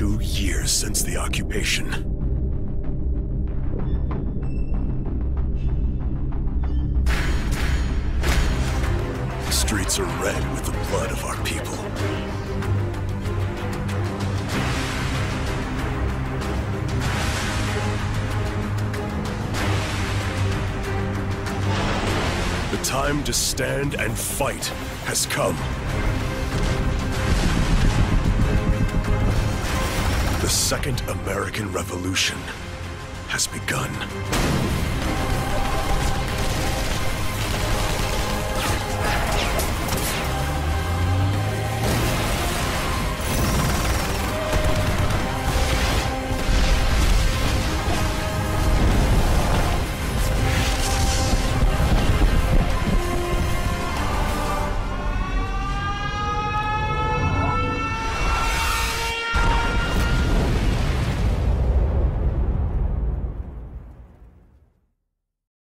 2 years since the occupation. The streets are red with the blood of our people. The time to stand and fight has come. The Second American Revolution has begun.